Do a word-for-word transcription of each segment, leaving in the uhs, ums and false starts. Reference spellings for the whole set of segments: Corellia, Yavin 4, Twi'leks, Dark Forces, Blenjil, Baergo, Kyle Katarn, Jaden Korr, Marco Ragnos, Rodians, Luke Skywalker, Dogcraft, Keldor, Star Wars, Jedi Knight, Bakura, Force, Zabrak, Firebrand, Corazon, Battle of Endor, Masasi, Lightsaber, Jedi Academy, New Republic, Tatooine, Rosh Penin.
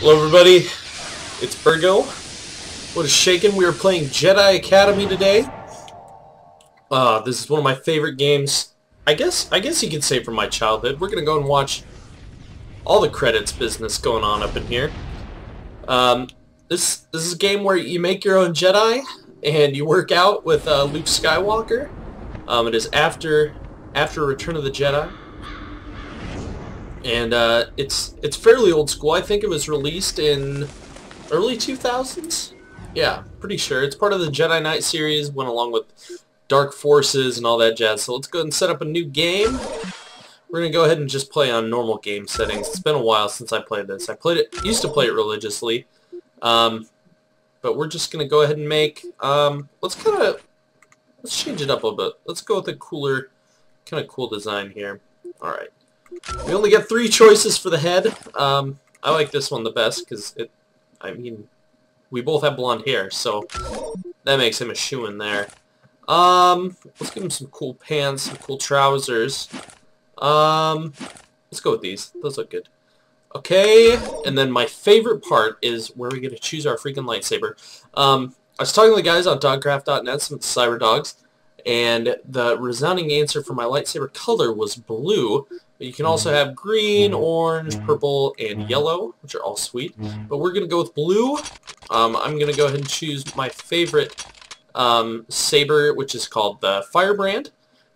Hello everybody, it's Baergo. What is shaking? We are playing Jedi Academy today. Uh, this is one of my favorite games. I guess I guess you could say from my childhood. We're going to go and watch all the credits business going on up in here. Um, this, this is a game where you make your own Jedi and you work out with uh, Luke Skywalker. Um, it is after, after Return of the Jedi. And uh, it's it's fairly old school. I think it was released in early two thousands. Yeah, pretty sure. It's part of the Jedi Knight series, went along with Dark Forces and all that jazz. So let's go ahead and set up a new game. We're gonna go ahead and just play on normal game settings. It's been a while since I played this. I played it used to play it religiously, um, but we're just gonna go ahead and make. Um, let's kind of let's change it up a little bit. Let's go with a cooler, kind of cool design here. All right. We only get three choices for the head. Um, I like this one the best because it, I mean, we both have blonde hair, so that makes him a shoe in there. Um, let's give him some cool pants, some cool trousers. Um, let's go with these. Those look good. Okay, and then my favorite part is where we get to choose our freaking lightsaber. Um, I was talking to the guys on dog craft dot net, some cyber dogs, and the resounding answer for my lightsaber color was blue. But you can also have green, orange, purple, and yellow, which are all sweet. But we're going to go with blue. Um, I'm going to go ahead and choose my favorite um, saber, which is called the Firebrand.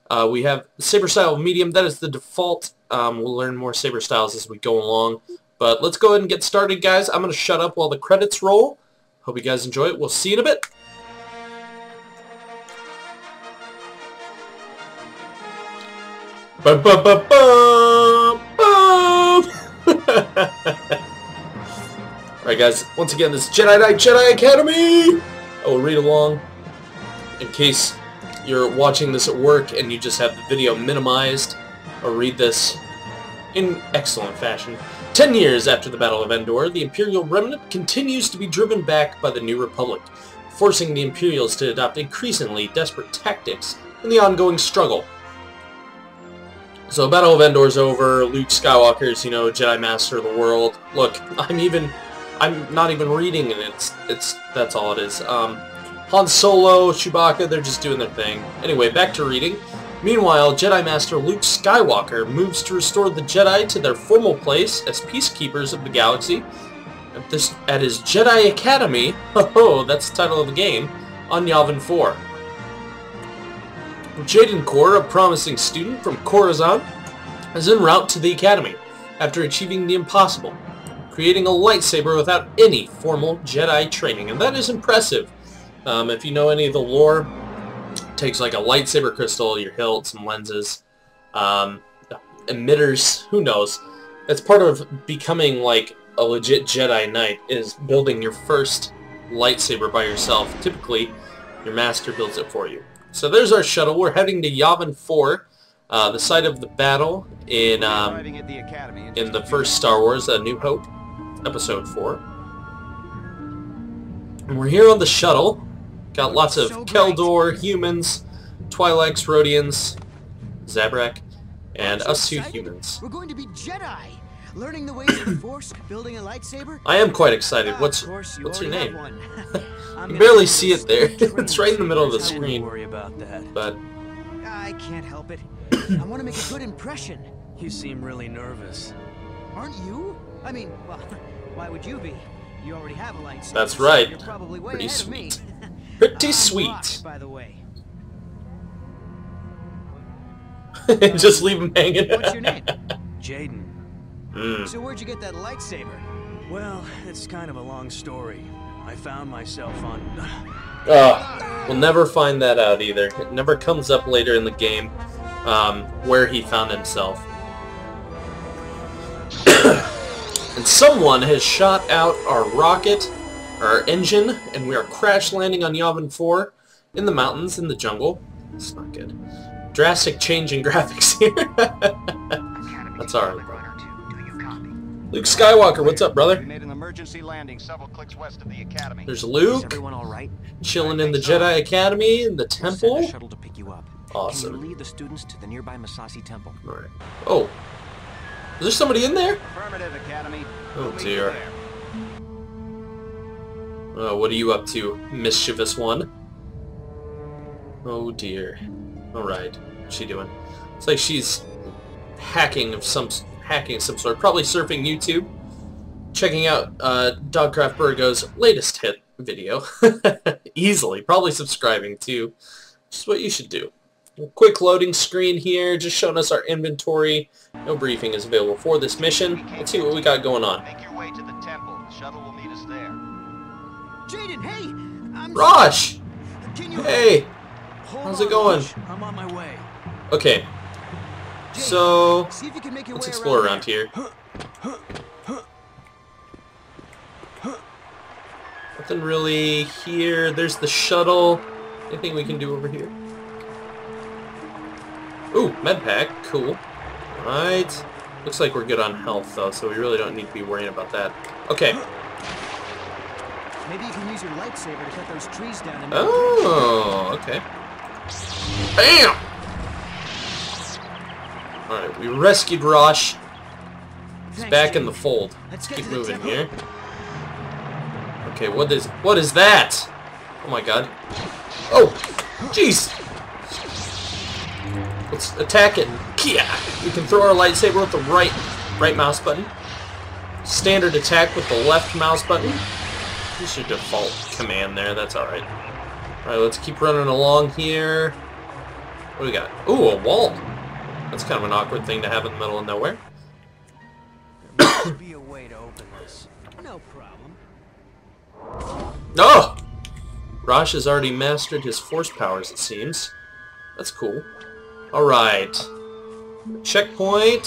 Uh, we have saber style medium. That is the default. Um, we'll learn more saber styles as we go along. But let's go ahead and get started, guys. I'm going to shut up while the credits roll. Hope you guys enjoy it. We'll see you in a bit. Ba ba ba ba ba. All right, guys. Once again, this is Jedi Knight, Jedi Academy. I will read along in case you're watching this at work and you just have the video minimized. I'll read this in excellent fashion. Ten years after the Battle of Endor, the Imperial Remnant continues to be driven back by the New Republic, forcing the Imperials to adopt increasingly desperate tactics in the ongoing struggle. So Battle of Endor's over, Luke Skywalker's, you know, Jedi Master of the world. Look, I'm even, I'm not even reading it, it's, it's, that's all it is. Um, Han Solo, Chewbacca, they're just doing their thing. Anyway, back to reading. Meanwhile, Jedi Master Luke Skywalker moves to restore the Jedi to their formal place as peacekeepers of the galaxy at, this, at his Jedi Academy, oh, that's the title of the game, on Yavin four. Jaden Korr, a promising student from Corazon, is en route to the academy after achieving the impossible, creating a lightsaber without any formal Jedi training. And that is impressive. Um, if you know any of the lore, it takes like a lightsaber crystal, your hilt, some lenses, um, emitters, who knows. That's part of becoming like a legit Jedi Knight, is building your first lightsaber by yourself. Typically, your master builds it for you. So there's our shuttle. We're heading to Yavin four, uh, the site of the battle in um, in the first Star Wars, A New Hope, Episode four. And we're here on the shuttle. Got lots of Keldor, humans, Twi'leks, Rodians, Zabrak, and us two humans. We're going to be Jedi, learning the ways of the Force, building a lightsaber. I am quite excited. What's what's your name? You barely see it there. It's right in the middle of the screen. But I can't help it. I want to make a good impression. You seem really nervous. Aren't you? I mean, well, why would you be? You already have a lightsaber. That's right. You're probably way ahead of me. Pretty sweet. Pretty sweet. By the way. Just leave him hanging. What's your name? Jaden. Mm. So where'd you get that lightsaber? Well, it's kind of a long story. I found myself on... Oh, we'll never find that out either. It never comes up later in the game um, where he found himself. And someone has shot out our rocket, our engine, and we are crash landing on Yavin four in the mountains, in the jungle. That's not good. Drastic change in graphics here. That's alright, bro. Luke Skywalker, what's up, brother? We made an emergency landing several clicks west of the academy. There's Luke. Everyone all right? Chilling in the Jedi Academy in the temple. We'll send a shuttle to pick you up. Awesome. Can you lead the students to the nearby Masasi temple? All right. Oh. Is there somebody in there? Affirmative, Academy. Oh dear. Uh, what are you up to, mischievous one? Oh dear. Alright. What's she doing? It's like she's hacking of some hacking of some sort. Probably surfing YouTube. Checking out uh, Dogcraft Burgo's latest hit video. Easily. Probably subscribing too. Which is what you should do. Quick loading screen here, just showing us our inventory. No briefing is available for this mission. Let's see what we got going on. Make your way to the temple. The shuttle will meet us there. Jaden, hey! I'm Rosh! Can you hey! How's it going? I'm on my way. Okay. So, let's explore around here. Nothing really here. There's the shuttle. Anything we can do over here? Ooh, med pack, cool. Alright. Looks like we're good on health though, so we really don't need to be worrying about that. Okay. Maybe you can use your lightsaber to cut those trees down and oh, okay. Bam! Alright, we rescued Rosh. He's back in the fold. Let's keep moving here. Okay, what is what is that? Oh my god. Oh! Jeez! Let's attack it. Kia! We can throw our lightsaber with the right right mouse button. Standard attack with the left mouse button. Just your default command there. That's alright. Alright, let's keep running along here. What do we got? Ooh, a wall. That's kind of an awkward thing to have in the middle of nowhere. There must be a way to open this. No problem. Oh! Rosh has already mastered his force powers, it seems. That's cool. Alright. Checkpoint.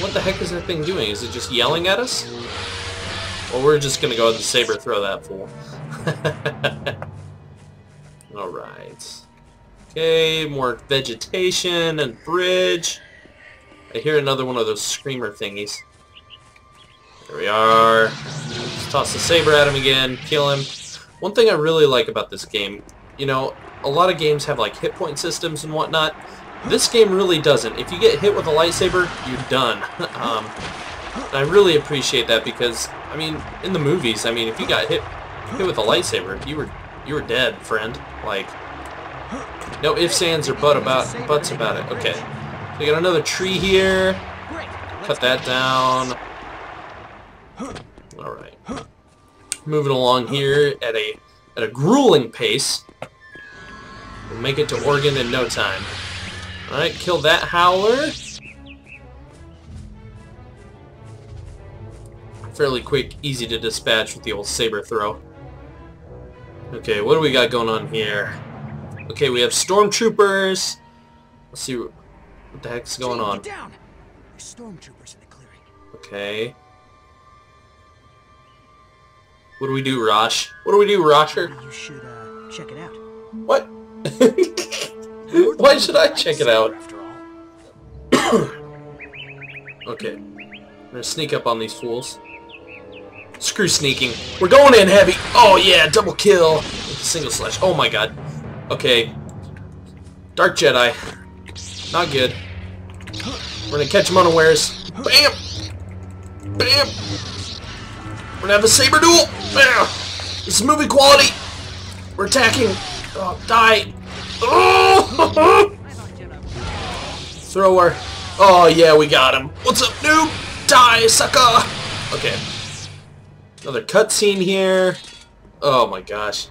What the heck is that thing doing? Is it just yelling at us? Well, we're just gonna go ahead and saber throw that fool. Alright. Okay, more vegetation and bridge. I hear another one of those screamer thingies. There we are. Just toss the saber at him again, kill him. One thing I really like about this game, you know, a lot of games have like hit point systems and whatnot. This game really doesn't. If you get hit with a lightsaber, you're done. um, and I really appreciate that because, I mean, in the movies, I mean, if you got hit hit with a lightsaber, you were you were dead, friend. Like, no ifs, ands, or but about buts about it. Okay, so we got another tree here. Cut that down. All right, moving along here at a at a grueling pace. We'll make it to Oregon in no time. Alright, kill that howler. Fairly quick, easy to dispatch with the old saber throw. Okay, what do we got going on here? Okay, we have stormtroopers. Let's see what the heck's going on. Stormtroopers in the clearing. Okay. What do we do, Rosh? What do we do, Rosher? You should uh, check it out. What? Why should I check it out? Okay. I'm gonna sneak up on these fools. Screw sneaking. We're going in heavy! Oh yeah, double kill! With a single slash. Oh my god. Okay. Dark Jedi. Not good. We're gonna catch them unawares. Bam! Bam! We're gonna have a saber duel! Bam! This is movie quality! We're attacking! Oh, die! Oh! Thrower. Oh yeah, we got him. What's up, noob? Die, sucker! Okay. Another cutscene here. Oh my gosh.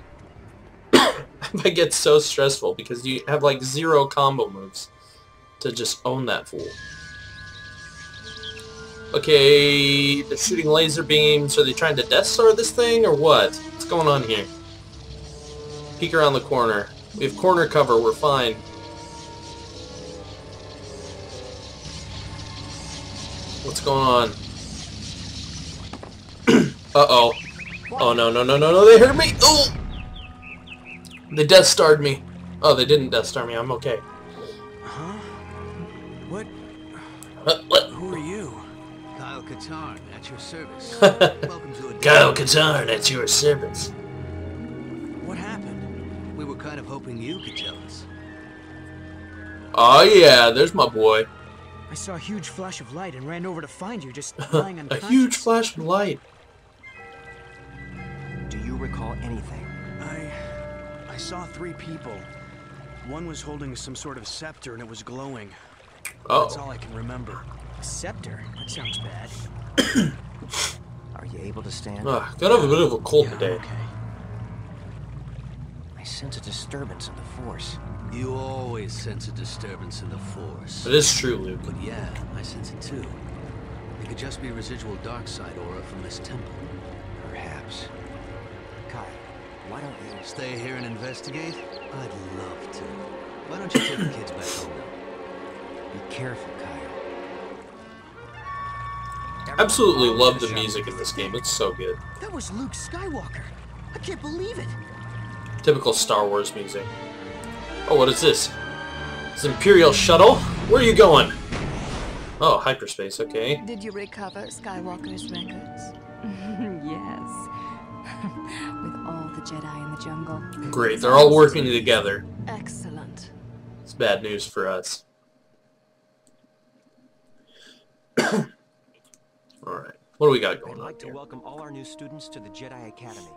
That gets so stressful because you have like zero combo moves to just own that fool. Okay, they're shooting laser beams. Are they trying to Death Star this thing or what? What's going on here? Peek around the corner. We have corner cover, we're fine. What's going on? Uh-oh. Oh, no, no, no, no, no, they heard me! Oh! They Death Starred me. Oh, they didn't Death Star me, I'm okay. Huh? What? Uh, what? Who are you? Kyle Katarn, at your service. Welcome to a Kyle Katarn, at your service. What happened? We were kind of hoping you could tell us. Oh yeah, there's my boy. I saw a huge flash of light and ran over to find you just lying unconscious. A huge flash of light. Do you recall anything. I... I saw three people. One was holding some sort of scepter and it was glowing. Oh. That's all I can remember. A scepter? That sounds bad. Are you able to stand? Ah, gotta have a bit of a cold yeah, today. Okay. I sense a disturbance in the Force. You always sense a disturbance in the Force. That is true, Luke. But yeah, I sense it too. It could just be residual dark side aura from this temple. Perhaps. Kyle, why don't you stay here and investigate? I'd love to. Why don't you take the kids back home? Be careful, Kyle. Absolutely love the music in this game. It's so good. That was Luke Skywalker. I can't believe it. Typical Star Wars music. Oh, what is this? It's an Imperial shuttle? Where are you going? Oh, hyperspace, okay. Did you recover Skywalker's records? Yes. With all the Jedi in the jungle. Great, they're all working together. Excellent. It's bad news for us. Alright, what do we got going on here? I'd like to welcome all our new students to the Jedi Academy.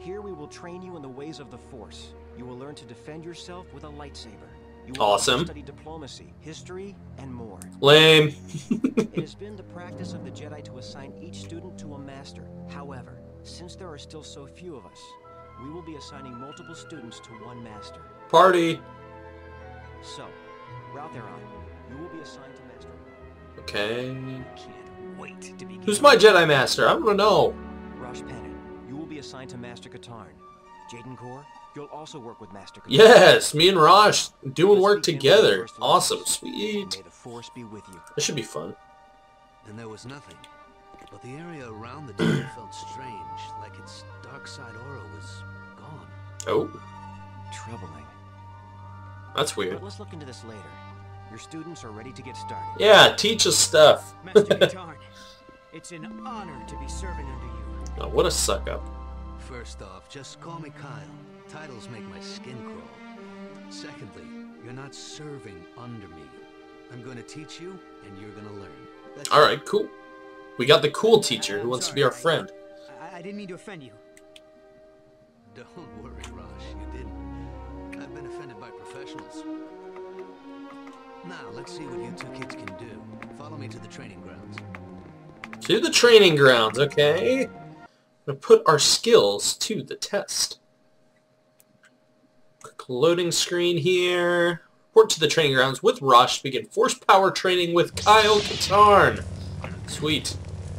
Here we will train you in the ways of the Force. You will learn to defend yourself with a lightsaber. You will awesome. Study diplomacy, history, and more. Lame. It has been the practice of the Jedi to assign each student to a master. However, since there are still so few of us, we will be assigning multiple students to one master. Party. So, Routheron, you will be assigned to master. Okay. Can't wait to begin. Who's my Jedi master? I don't know. Rosh Penin, you will be assigned to Master Katarn. Jaden Korr, you'll also work with Master Katarn. Yes, me and Rosh doing work together. Awesome, sweet. May the Force be with you. This should be fun. And there was nothing, but the area around the temple felt strange, like its dark side aura was gone. Oh, troubling. That's weird. But let's look into this later. Your students are ready to get started. Yeah, teach us stuff. Master Katarn, it's an honor to be serving under you. Oh, what a suck up. First off, just call me Kyle. Titles make my skin crawl. Secondly, you're not serving under me. I'm going to teach you, and you're going to learn. That's all right, cool. We got the cool teacher who wants sorry, to be our friend. I, I didn't mean to offend you. Don't worry, Rosh, you didn't. I've been offended by professionals. Now, let's see what you two kids can do. Follow me to the training grounds. To the training grounds, okay. To put our skills to the test. Quick loading screen here. Report to the training grounds with Rosh to begin force power training with Kyle Katarn. Sweet.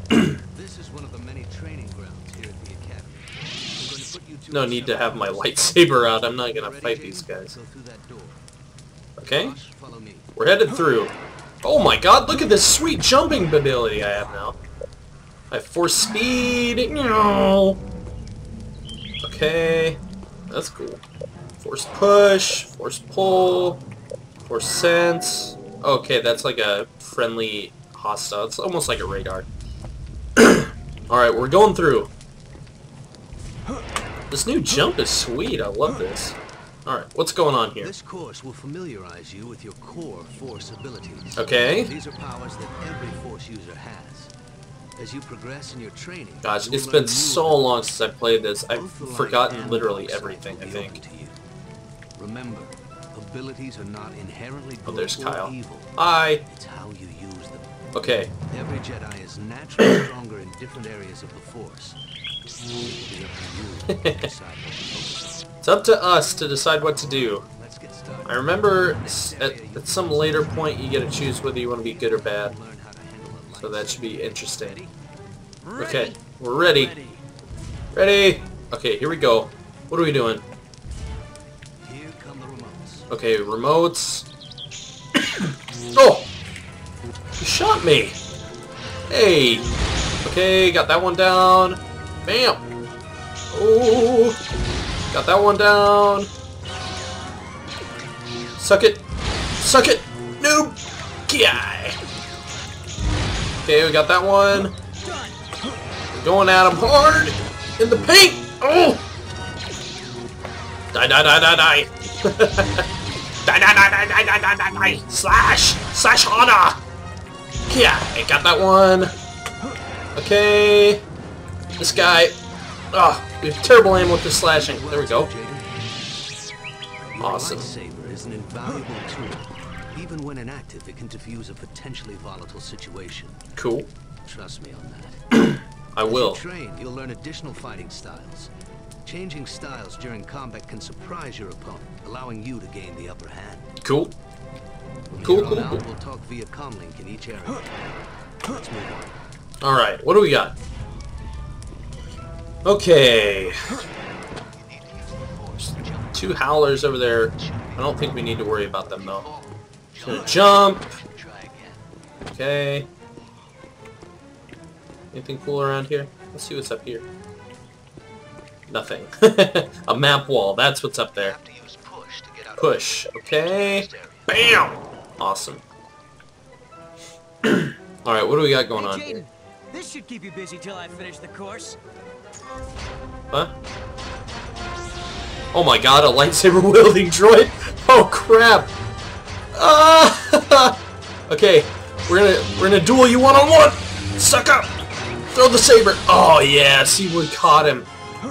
This is one of the many training grounds here at the academy. I'm going to put you two no need to have my lightsaber out. I'm not going to fight these guys. Okay. We're headed through. Oh my god, look at this sweet jumping ability I have now. I have force speed. No. Okay. That's cool. Force push. Force pull. Force sense. Okay, that's like a friendly hostile. It's almost like a radar. Alright, we're going through. This new jump is sweet. I love this. Alright, what's going on here? This course will familiarize you with your core force abilities. Okay. These are powers that every force user has. As you progress in your training, gosh, it's been so long since I played this. I've forgotten literally everything, I think. Remember, abilities are not inherently good. Oh, there's Kyle. Hi. It's how you use them. Okay. Every Jedi is naturally stronger in different areas of the Force. It's up to us to decide what to do. Let's get started. I remember at, at some later point you get to choose whether you want to be good or bad. So that should be interesting. Okay, we're ready. Ready! Okay, here we go. What are we doing? Here come the remotes. Okay, remotes. Oh! You shot me! Hey! Okay, got that one down. Bam! Oh! Got that one down. Suck it! Suck it! Noob! Yeah! Okay, we got that one. We're going at him hard in the paint. Oh! Die, die, die, die, die. Die, die, die, die, die, die, die, die. Slash! Slash Hana! Yeah, I got that one. Okay. This guy. Ah, oh, terrible aim with the slashing. There we go. Awesome. Lightsaber is an invaluable tool. Even when inactive, it can defuse a potentially volatile situation. Cool. Trust me on that. I will. As you train, you'll learn additional fighting styles. Changing styles during combat can surprise your opponent, allowing you to gain the upper hand. Cool. Cool, cool, cool. We'll talk via comlink in each area. Let's move on. All right, what do we got? Okay. Two howlers over there. I don't think we need to worry about them though. Gonna jump. Okay. Anything cool around here? Let's see what's up here. Nothing. A map wall. That's what's up there. Push. Okay. Bam! Awesome. Alright, what do we got going on here? This should keep you busy till I finish the course. Huh? Oh my god, a lightsaber wielding droid? Oh crap! Uh, okay, we're gonna we're gonna duel you one on one! Suck up! Throw the saber! Oh yes, he would caught him.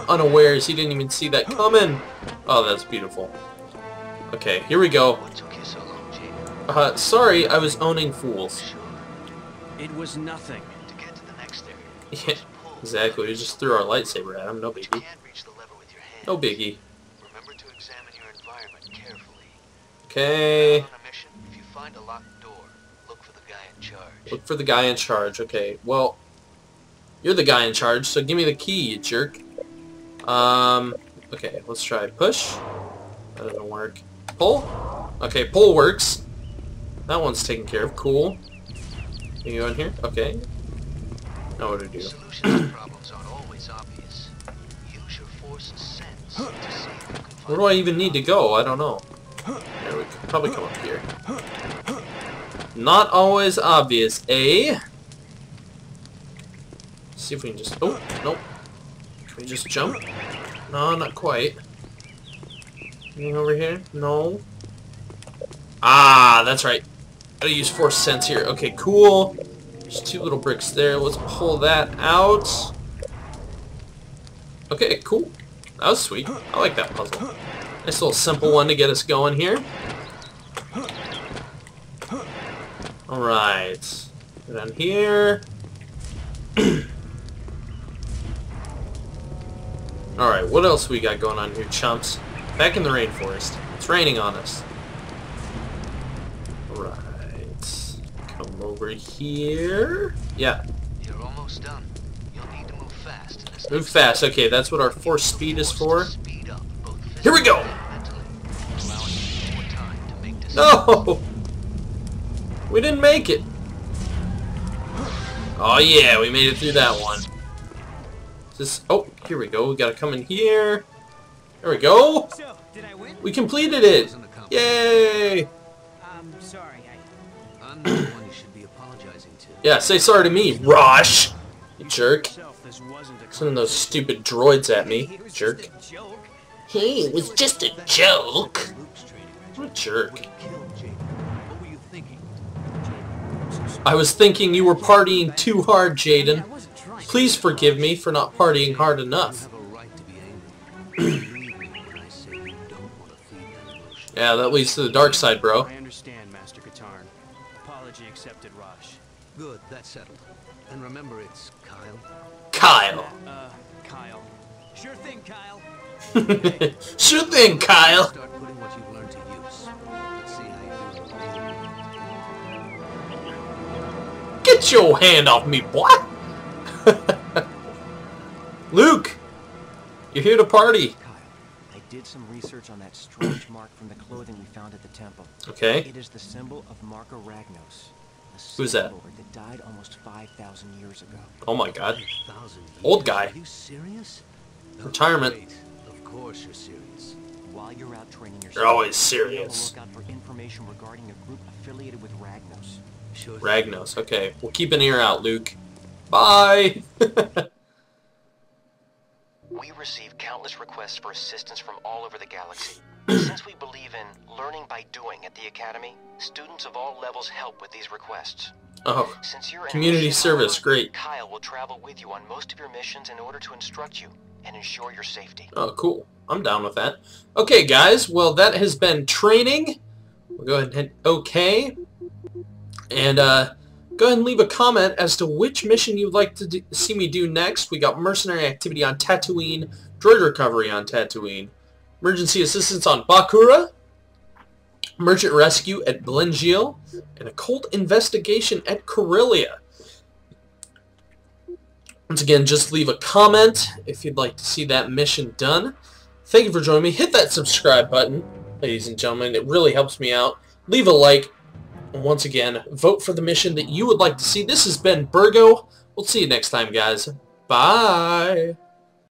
Unawares, he didn't even see that coming. Oh, that's beautiful. Okay, here we go. Uh, sorry, I was owning fools. It was nothing. To get to the next area. Yeah, exactly. We just threw our lightsaber at him. No biggie. No biggie. Remember to examine your environment carefully. Okay. If you find a locked door, look for the guy in charge. Look for the guy in charge. Okay. Well, you're the guy in charge, so give me the key, you jerk. Um. Okay. Let's try push. That doesn't work. Pull. Okay. Pull works. That one's taken care of. Cool. Can you go in here? Okay. Now what do we do? Solutions to problems aren't always obvious. Use your force sense to see if you can find. Where do I even need to go? I don't know. There we could probably come up here. Not always obvious, eh? Let's see if we can just. Oh nope. Can we just jump? No, not quite. Anything over here? No. Ah, that's right. Gotta use force sense here. Okay, cool. There's two little bricks there. Let's pull that out. Okay, cool. That was sweet. I like that puzzle. Nice little simple one to get us going here. Alright. Go down here. Alright, what else we got going on here, chumps? Back in the rainforest. It's raining on us. Over here. Yeah. You're almost done. You'll need to move fast. Move fast. Okay, that's what our force speed is for. Here we go. No. We didn't make it. Oh yeah, we made it through that one. Just oh, here we go. We gotta come in here. There we go. We completed it. Yay. I'm sorry. I Yeah, say sorry to me, Rosh! You jerk. Sending those stupid droids at me, jerk. Hey, it was just a joke! What a jerk. I was thinking you were partying too hard, Jaden. Please forgive me for not partying hard enough. Yeah, that leads to the dark side, bro. I understand, Master Katarn. Apology accepted, Rosh. Good, that's settled. And remember, it's Kyle. Kyle. Uh, Kyle. Sure thing, Kyle. Sure thing, Kyle. Start putting what you've learned to use. Let's see how you do. Get your hand off me, boy. Luke, you're here to party. Did some research on that strange mark from the clothing we found at the temple. Okay. It is the symbol of Marco Ragnos. Who's that? That died almost five thousand years ago. Oh my god. Old guy. Are you serious? Retirement. Wait, of course you're serious. While you're out training yourself. You're always serious. Look out for information regarding a group affiliated with Ragnos. Sure. Ragnos. Okay. We'll keep an ear out, Luke. Bye. We receive countless requests for assistance from all over the galaxy. Since we believe in learning by doing at the Academy, students of all levels help with these requests. Oh, since you're community service, great. Kyle will travel with you on most of your missions in order to instruct you and ensure your safety. Oh, cool. I'm down with that. Okay, guys. Well, that has been training. We'll go ahead and hit OK. And uh, go ahead and leave a comment as to which mission you'd like to do, see me do next. We got mercenary activity on Tatooine, droid recovery on Tatooine, emergency assistance on Bakura, merchant rescue at Blenjil, and occult investigation at Corellia. Once again, just leave a comment if you'd like to see that mission done. Thank you for joining me. Hit that subscribe button, ladies and gentlemen. It really helps me out. Leave a like. And once again, vote for the mission that you would like to see. This has been Baergo. We'll see you next time, guys. Bye.